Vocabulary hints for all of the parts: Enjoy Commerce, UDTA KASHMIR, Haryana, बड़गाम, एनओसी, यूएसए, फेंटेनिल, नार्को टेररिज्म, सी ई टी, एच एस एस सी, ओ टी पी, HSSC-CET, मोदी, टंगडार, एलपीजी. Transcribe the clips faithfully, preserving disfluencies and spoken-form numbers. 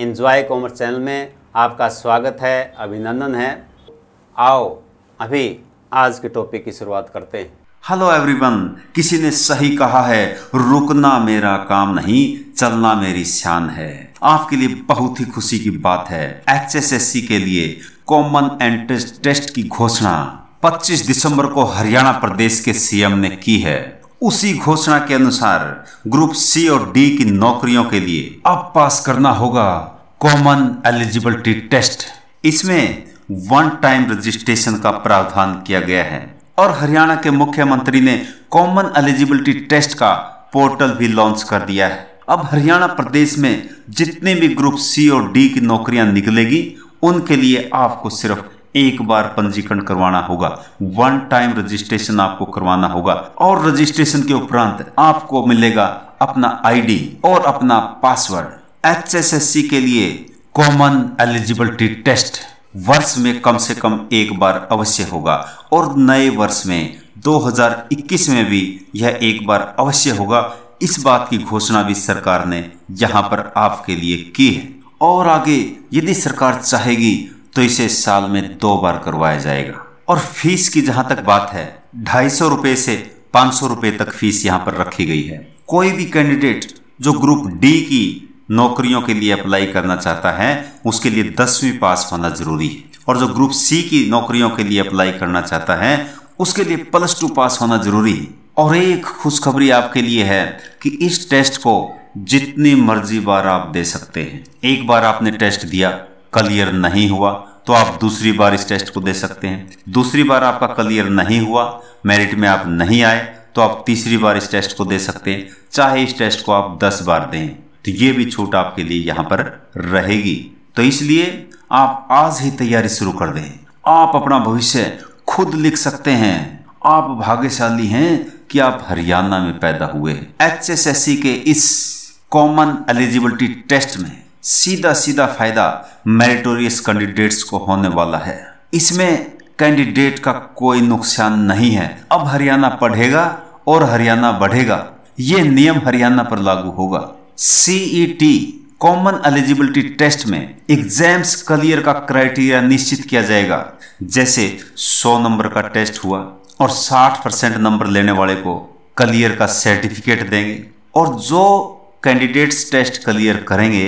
Enjoy commerce channel में आपका स्वागत है, अभिनंदन है। आओ अभी आज के टॉपिक की शुरुआत करते हैं। हेलो एवरीवन, किसी ने सही कहा है, रुकना मेरा काम नहीं, चलना मेरी शान है। आपके लिए बहुत ही खुशी की बात है, एच एस एस सी के लिए कॉमन एंट्रेंस टेस्ट की घोषणा पच्चीस दिसंबर को हरियाणा प्रदेश के सी एम ने की है। उसी घोषणा के अनुसार ग्रुप सी और डी की नौकरियों के लिए अब पास करना होगा कॉमन एलिजिबिलिटी टेस्ट। इसमें वन टाइम रजिस्ट्रेशन का प्रावधान किया गया है और हरियाणा के मुख्यमंत्री ने कॉमन एलिजिबिलिटी टेस्ट का पोर्टल भी लॉन्च कर दिया है। अब हरियाणा प्रदेश में जितने भी ग्रुप सी और डी की नौकरियां निकलेगी उनके लिए आपको सिर्फ एक बार पंजीकरण करवाना होगा, वन टाइम रजिस्ट्रेशन आपको करवाना होगा और रजिस्ट्रेशन के उपरांत आपको मिलेगा अपना आईडी और अपना password. एच एस एस सी के लिए कॉमन एलिजिबिलिटी टेस्ट वर्ष में कम से कम एक बार अवश्य होगा और नए वर्ष में दो हज़ार इक्कीस में भी यह एक बार अवश्य होगा। इस बात की घोषणा भी सरकार ने यहाँ पर आपके लिए की है और आगे यदि सरकार चाहेगी तो इसे साल में दो बार करवाया जाएगा। और फीस की जहां तक बात है, ढाई सौ रुपये से पाँच सौ रुपये तक फीस यहां पर रखी गई है। कोई भी कैंडिडेट जो ग्रुप डी की नौकरियों के लिए अप्लाई करना चाहता है उसके लिए दसवीं पास होना जरूरी है और जो ग्रुप सी की नौकरियों के लिए अप्लाई करना चाहता है उसके लिए प्लस टू पास होना जरूरी है। और एक खुशखबरी आपके लिए है कि इस टेस्ट को जितनी मर्जी बार आप दे सकते हैं। एक बार आपने टेस्ट दिया, क्लियर नहीं हुआ तो आप दूसरी बार इस टेस्ट को दे सकते हैं। दूसरी बार आपका क्लियर नहीं हुआ, मेरिट में आप नहीं आए तो आप तीसरी बार इस टेस्ट को दे सकते हैं। चाहे इस टेस्ट को आप दस बार दें तो ये भी छूट आपके लिए यहाँ पर रहेगी। तो इसलिए आप आज ही तैयारी शुरू कर दें। आप अपना भविष्य खुद लिख सकते हैं। आप भाग्यशाली हैं कि आप हरियाणा में पैदा हुए। एच एस एस सी के इस कॉमन एलिजिबिलिटी टेस्ट में सीधा सीधा फायदा मेरिटोरियस कैंडिडेट्स को होने वाला है। इसमें कैंडिडेट का कोई नुकसान नहीं है। अब हरियाणा पढ़ेगा और हरियाणा बढ़ेगा, ये नियम हरियाणा पर लागू होगा। सी ई टी common eligibility test में एग्जाम्स क्लियर का क्राइटेरिया निश्चित किया जाएगा। जैसे सौ नंबर का टेस्ट हुआ और साठ परसेंट नंबर लेने वाले को क्लियर का सर्टिफिकेट देंगे और जो कैंडिडेट्स टेस्ट क्लियर करेंगे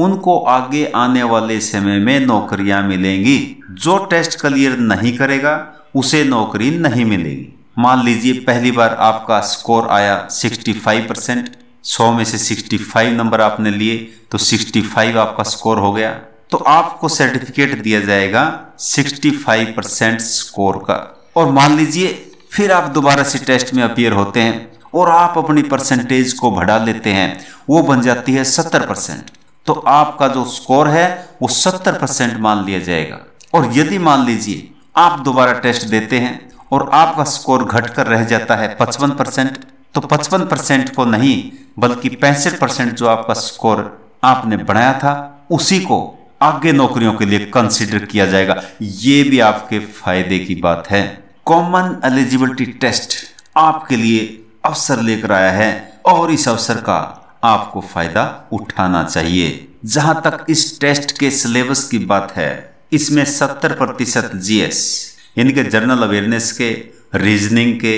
उनको आगे आने वाले समय में नौकरियां मिलेंगी। जो टेस्ट क्लियर नहीं करेगा उसे नौकरी नहीं मिलेगी। मान लीजिए पहली बार आपका स्कोर आया पैंसठ परसेंट, सौ में से पैंसठ नंबर आपने लिए तो पैंसठ आपका स्कोर हो गया, तो आपको सर्टिफिकेट दिया जाएगा पैंसठ परसेंट स्कोर का। और मान लीजिए फिर आप दोबारा से टेस्ट में अपीयर होते हैं और आप अपनी परसेंटेज को बढ़ा लेते हैं, वो बन जाती है सत्तर परसेंट, तो आपका जो स्कोर है वो सत्तर परसेंट मान लिया जाएगा। और यदि मान लीजिए आप दोबारा टेस्ट देते हैं और आपका स्कोर घटकर रह जाता है पचपन परसेंट, तो पचपन परसेंट को नहीं बल्कि पैंसठ परसेंट जो आपका स्कोर आपने बढ़ाया था उसी को आगे नौकरियों के लिए कंसिडर किया जाएगा। ये भी आपके फायदे की बात है। कॉमन एलिजिबिलिटी टेस्ट आपके लिए अवसर लेकर आया है और इस अवसर का आपको फायदा उठाना चाहिए। जहां तक इस टेस्ट के सिलेबस की बात है, इसमें सत्तर प्रतिशत जी एस यानी कि जनरल अवेयरनेस के, रीजनिंग के,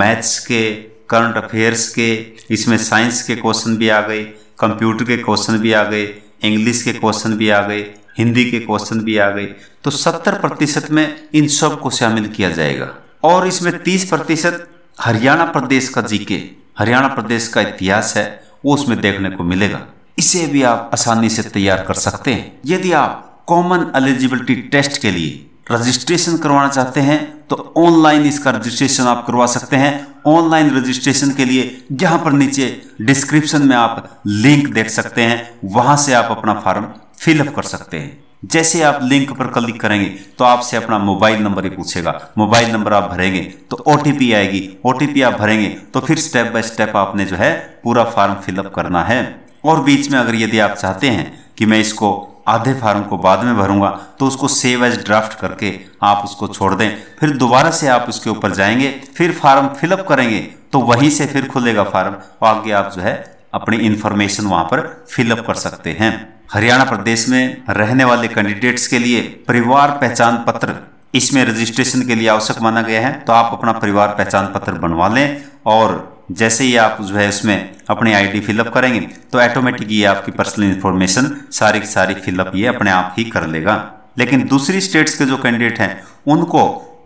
मैथ्स के, करंट अफेयर्स के, इसमें साइंस के क्वेश्चन भी आ गए, कंप्यूटर के क्वेश्चन भी आ गए, इंग्लिश के क्वेश्चन भी आ गए, हिंदी के क्वेश्चन भी आ गए, तो सत्तर प्रतिशत में इन सब को शामिल किया जाएगा। और इसमें तीस प्रतिशत हरियाणा प्रदेश का जीके, हरियाणा प्रदेश का इतिहास है, वो उसमें देखने को मिलेगा। इसे भी आप आसानी से तैयार कर सकते हैं। यदि आप कॉमन एलिजिबिलिटी टेस्ट के लिए रजिस्ट्रेशन करवाना चाहते हैं तो ऑनलाइन इसका रजिस्ट्रेशन आप करवा सकते हैं। ऑनलाइन रजिस्ट्रेशन के लिए यहाँ पर नीचे डिस्क्रिप्शन में आप लिंक देख सकते हैं, वहां से आप अपना फॉर्म फिलअप कर सकते हैं। जैसे आप लिंक पर क्लिक करेंगे तो आपसे अपना मोबाइल नंबर ही पूछेगा, मोबाइल नंबर आप भरेंगे तो ओ टी पी आएगी, ओ टी पी आप भरेंगे तो फिर स्टेप बाय स्टेप आपने जो है पूरा फार्म फिलअप करना है। और बीच में अगर यदि आप चाहते हैं कि मैं इसको आधे फार्म को बाद में भरूंगा तो उसको सेव एज ड्राफ्ट करके आप उसको छोड़ दें, फिर दोबारा से आप उसके ऊपर जाएंगे, फिर फार्म फिलअप करेंगे तो वहीं से फिर खुलेगा फार्म और आगे आप जो है अपनी इन्फॉर्मेशन वहाँ पर फिलअप कर सकते हैं। हरियाणा प्रदेश में रहने वाले कैंडिडेट्स के लिए परिवार पहचान पत्र, इसमें रजिस्ट्रेशन के लिए आवश्यक माना गया है। तो आप अपना परिवार पहचान पत्र बनवा लें और जैसे ही आप जो है उसमें अपनी आईडी फिलअप करेंगे तो ऑटोमेटिक ये आपकी पर्सनल इन्फॉर्मेशन सारी की सारी फिलअप ये अपने आप ही कर लेगा। लेकिन दूसरी स्टेट्स के जो कैंडिडेट हैं उनको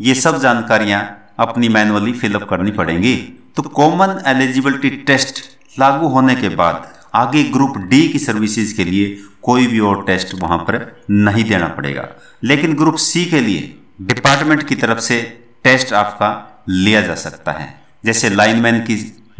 ये सब जानकारियाँ अपनी मैनुअली फिलअप करनी पड़ेंगी। तो कॉमन एलिजिबिलिटी टेस्ट लागू होने के बाद आगे ग्रुप डी की सर्विसेज के लिए कोई भी और टेस्ट वहां पर नहीं देना पड़ेगा। लेकिन ग्रुप सी के लिए डिपार्टमेंट की तरफ से टेस्ट आपका लिया जा सकता है। जैसे लाइनमैन की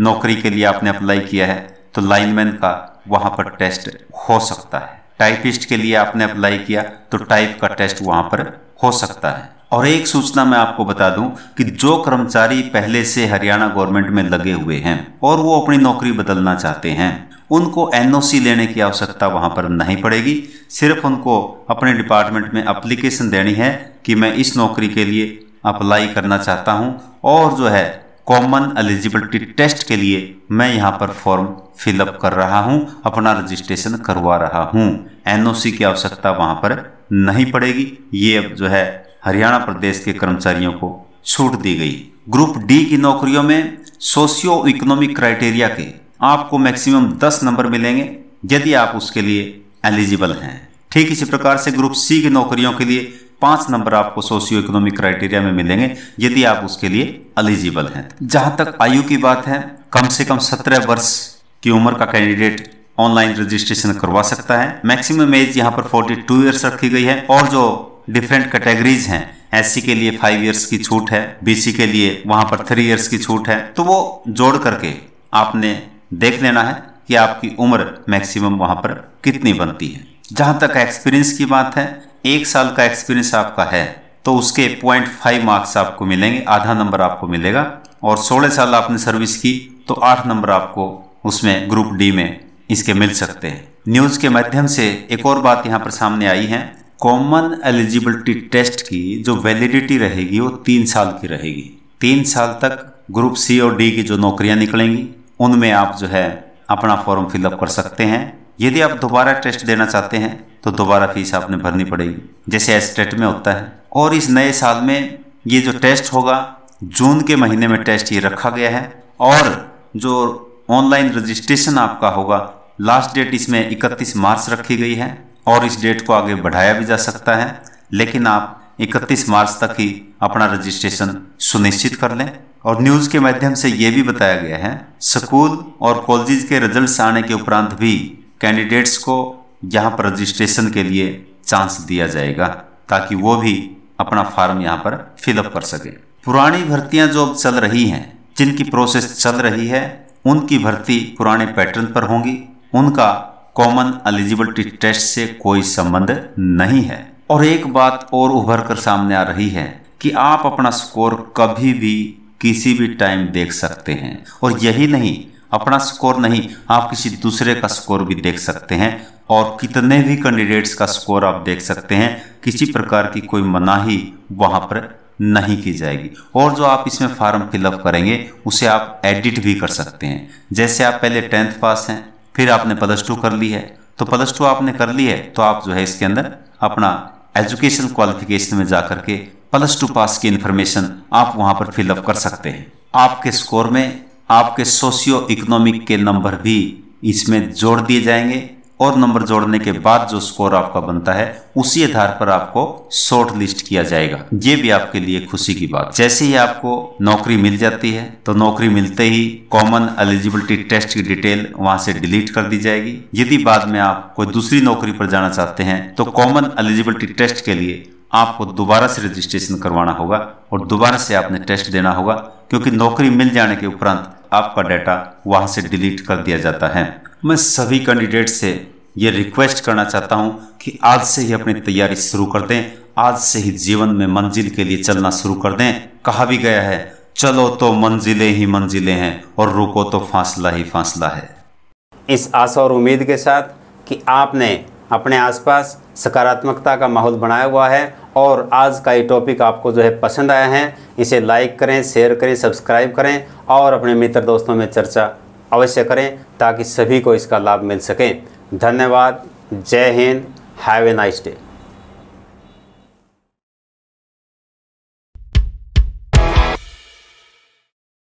नौकरी के लिए आपने अप्लाई किया है तो लाइनमैन का वहां पर टेस्ट हो सकता है। टाइपिस्ट के लिए आपने अप्लाई किया तो टाइप का टेस्ट वहां पर हो सकता है। और एक सूचना मैं आपको बता दूं कि जो कर्मचारी पहले से हरियाणा गवर्नमेंट में लगे हुए हैं और वो अपनी नौकरी बदलना चाहते हैं, उनको एनओसी लेने की आवश्यकता वहां पर नहीं पड़ेगी। सिर्फ उनको अपने डिपार्टमेंट में एप्लीकेशन देनी है कि मैं इस नौकरी के लिए अप्लाई करना चाहता हूं और जो है कॉमन एलिजिबिलिटी टेस्ट के लिए मैं यहां पर फॉर्म फिलअप कर रहा हूं, अपना रजिस्ट्रेशन करवा रहा हूं। एनओसी की आवश्यकता वहां पर नहीं पड़ेगी। ये अब जो है हरियाणा प्रदेश के कर्मचारियों को छूट दी गई। ग्रुप डी की नौकरियों में सोशियो इकोनॉमिक क्राइटेरिया के आपको मैक्सिमम दस नंबर मिलेंगे यदि आप उसके लिए एलिजिबल हैं। ठीक इसी प्रकार से ग्रुप सी की नौकरियों के लिए पाँच नंबर आपको सोशियो इकोनॉमिक क्राइटेरिया में मिलेंगे यदि आप उसके लिए एलिजिबल हैं। जहाँ तक आयु की बात है, कम से कम सत्रह वर्ष की उम्र का कैंडिडेट ऑनलाइन रजिस्ट्रेशन करवा सकता है। मैक्सिमम एज यहाँ पर फोर्टी टू ईयर्स रखी गई है। और जो डिफरेंट कैटेगरीज हैं, एससी के लिए फाइव ईयर्स की छूट है, बीसी के लिए वहाँ पर थ्री ईयर्स की छूट है। तो वो जोड़ करके आपने देख लेना है कि आपकी उम्र मैक्सिमम वहाँ पर कितनी बनती है। जहाँ तक एक्सपीरियंस की बात है, एक साल का एक्सपीरियंस आपका है तो उसके पॉइंट फाइव मार्क्स आपको मिलेंगे, आधा नंबर आपको मिलेगा। और सोलह साल आपने सर्विस की तो आठ नंबर आपको उसमें ग्रुप डी में इसके मिल सकते हैं। न्यूज़ के माध्यम से एक और बात यहाँ पर सामने आई है, कॉमन एलिजिबिलिटी टेस्ट की जो वैलिडिटी रहेगी वो तीन साल की रहेगी। तीन साल तक ग्रुप सी और डी की जो नौकरियां निकलेंगी उनमें आप जो है अपना फॉर्म फिलअप कर सकते हैं। यदि आप दोबारा टेस्ट देना चाहते हैं तो दोबारा फीस आपने भरनी पड़ेगी जैसे एस्टेट में होता है। और इस नए साल में ये जो टेस्ट होगा, जून के महीने में टेस्ट ये रखा गया है। और जो ऑनलाइन रजिस्ट्रेशन आपका होगा, लास्ट डेट इसमें इकतीस मार्च रखी गई है और इस डेट को आगे बढ़ाया भी जा सकता है। लेकिन आप इकतीस मार्च तक ही अपना रजिस्ट्रेशन सुनिश्चित कर लें। और न्यूज़ के माध्यम से ये भी बताया गया है, स्कूल और कॉलेज के रिजल्ट्स आने के उपरांत भी कैंडिडेट्स को यहाँ पर रजिस्ट्रेशन के लिए चांस दिया जाएगा ताकि वो भी अपना फार्म यहाँ पर फिलअप कर सके। पुरानी भर्तियाँ जो अब चल रही हैं, जिनकी प्रोसेस चल रही है, उनकी भर्ती पुराने पैटर्न पर होंगी, उनका कॉमन एलिजिबिलिटी टेस्ट से कोई संबंध नहीं है। और एक बात और उभर कर सामने आ रही है कि आप अपना स्कोर कभी भी किसी भी टाइम देख सकते हैं। और यही नहीं, अपना स्कोर नहीं, आप किसी दूसरे का स्कोर भी देख सकते हैं और कितने भी कैंडिडेट्स का स्कोर आप देख सकते हैं। किसी प्रकार की कोई मनाही वहाँ पर नहीं की जाएगी। और जो आप इसमें फार्म फिलअप करेंगे उसे आप एडिट भी कर सकते हैं। जैसे आप पहले टेंथ पास हैं, फिर आपने प्लस टू कर ली है, तो प्लस टू आपने कर ली है तो आप जो है इसके अंदर अपना एजुकेशन क्वालिफिकेशन में जा करके प्लस टू पास की इन्फॉर्मेशन आप वहां पर फिलअप कर सकते हैं। आपके स्कोर में आपके सोशियो इकोनॉमिक के नंबर भी इसमें जोड़ दिए जाएंगे और नंबर जोड़ने के बाद जो स्कोर आपका बनता है उसी आधार पर आपको शॉर्ट लिस्ट किया जाएगा। ये भी आपके लिए खुशी की बात। जैसे ही आपको नौकरी मिल जाती है तो नौकरी मिलते ही कॉमन एलिजिबिलिटी टेस्ट की डिटेल वहां से डिलीट कर दी जाएगी। यदि बाद में आप कोई दूसरी नौकरी पर जाना चाहते हैं तो कॉमन एलिजिबिलिटी टेस्ट के लिए आपको दोबारा से रजिस्ट्रेशन करवाना होगा और दोबारा से आपने टेस्ट देना होगा, क्योंकि नौकरी मिल जाने के उपरांत आपका डाटा वहां से डिलीट कर दिया जाता है। मैं सभी कैंडिडेट से ये रिक्वेस्ट करना चाहता हूं कि आज से ही अपनी तैयारी शुरू कर दें, आज से ही जीवन में मंजिल के लिए चलना शुरू कर दें। कहा भी गया है, चलो तो मंजिलें ही मंजिलें हैं और रुको तो फासला ही फासला है। इस आशा और उम्मीद के साथ कि आपने अपने आसपास सकारात्मकता का माहौल बनाया हुआ है और आज का ये टॉपिक आपको जो है पसंद आया है, इसे लाइक करें, शेयर करें, सब्सक्राइब करें और अपने मित्र दोस्तों में चर्चा अवश्य करें ताकि सभी को इसका लाभ मिल सके। धन्यवाद। जय Hind, have a nice day.